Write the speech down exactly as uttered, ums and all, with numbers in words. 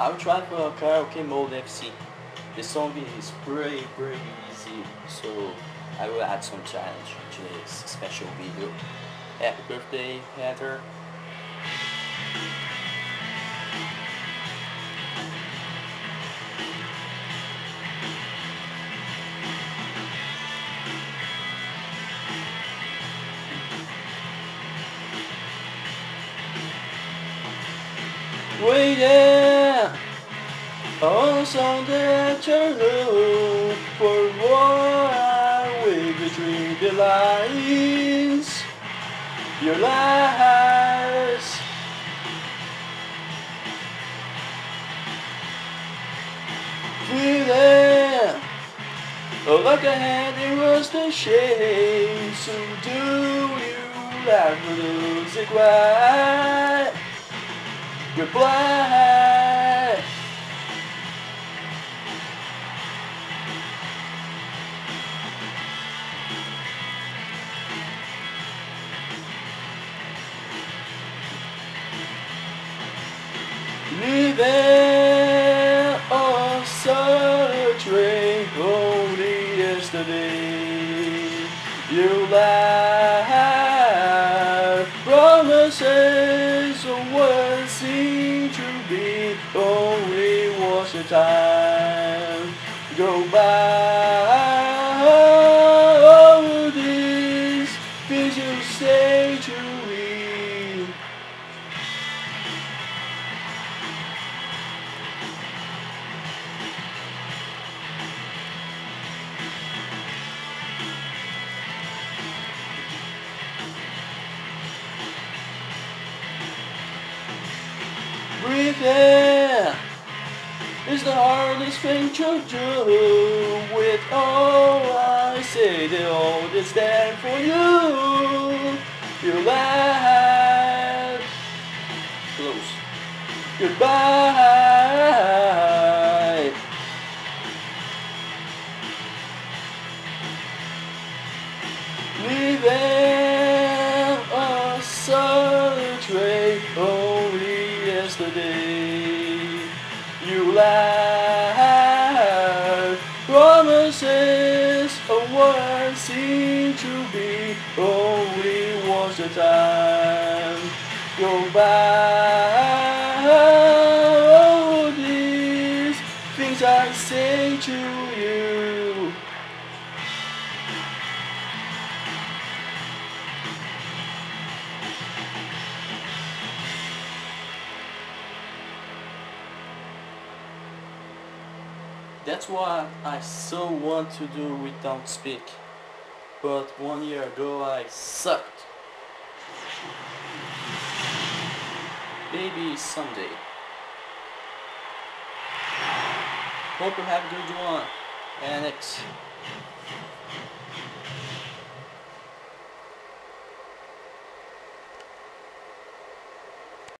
I'm trying for karaoke mode F C. The song is pretty pretty easy, so I will add some challenge to this special video. Happy birthday, Heather. Wait there, on Sunday afternoon, for what I will between the lines, your lies. Wait there, oh, like a hand it was the shame, so do you laugh for those that cry? You're blind. Living on such a train only yesterday, you lied. Promises were seen to be, only was the time go by. Oh, this did you say to me? Breathing is the hardest thing to do. With all I say, they all just stand for you. You laugh. Close. Goodbye. Leaving a solid trail. Oh, yesterday, you lied. Promises of what seemed to be, only was the time go by. Oh, these things I say to you. That's why I so want to do without speak, but one year ago I sucked. Maybe someday. Hope you have a good one, Anex.